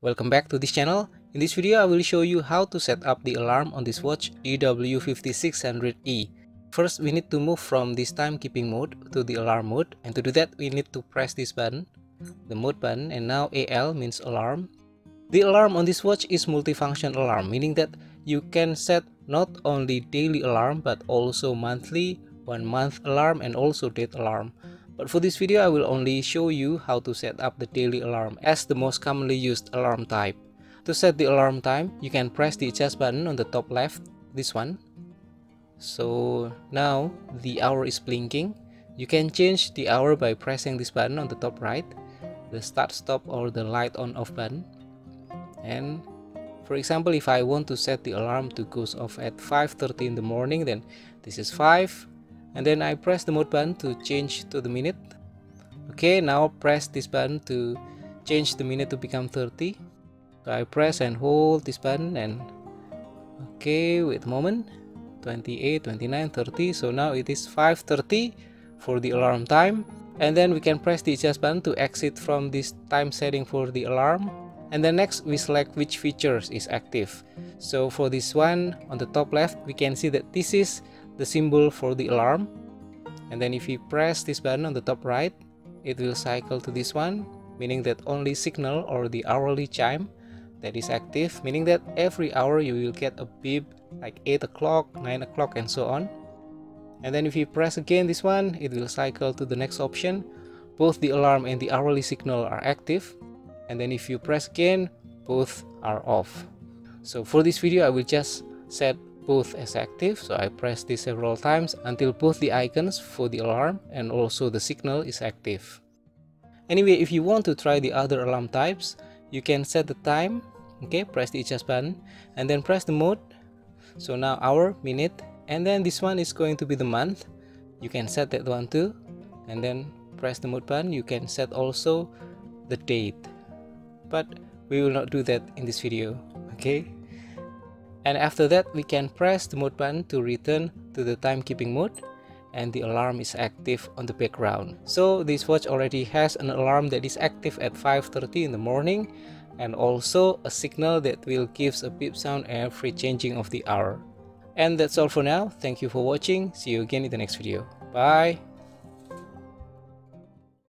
Welcome back to this channel. In this video, I will show you how to set up the alarm on this watch DW5600E. First, we need to move from this timekeeping mode to the alarm mode, and to do that, we need to press this button, the mode button, and now AL means alarm. The alarm on this watch is multifunction alarm, meaning that you can set not only daily alarm but also monthly, 1 month alarm, and also date alarm. But for this video, I will only show you how to set up the daily alarm as the most commonly used alarm type. To set the alarm time, you can press the adjust button on the top left, this one. So now the hour is blinking. You can change the hour by pressing this button on the top right, the start stop or the light on off button. And for example, if I want to set the alarm to goes off at 5:30 in the morning, then this is 5. And then I press the mode button to change to the minute. Okay, now press this button to change the minute to become 30. So I press and hold this button and okay, wait a moment. 28, 29, 30. So now it is 5:30 for the alarm time. And then we can press the adjust button to exit from this time setting for the alarm. And then next we select which features is active. So for this one on the top left, we can see that this is the symbol for the alarm, and then if you press this button on the top right, it will cycle to this one, meaning that only signal or the hourly chime that is active, meaning that every hour you will get a beep like 8 o'clock, 9 o'clock and so on. And then if you press again this one, it will cycle to the next option. Both the alarm and the hourly signal are active, and then if you press again, both are off. So for this video, I will just set both as active, so I press this several times until both the icons for the alarm and also the signal is active. Anyway, if you want to try the other alarm types, you can set the time, okay, press the adjust button, and then press the mode. So now hour, minute, and then this one is going to be the month. You can set that one too, and then press the mode button. You can set also the date, but we will not do that in this video, okay? And after that, we can press the mode button to return to the timekeeping mode, and the alarm is active on the background. So this watch already has an alarm that is active at 5:30 in the morning, and also a signal that will gives a beep sound every changing of the hour. And that's all for now. Thank you for watching. See you again in the next video. Bye.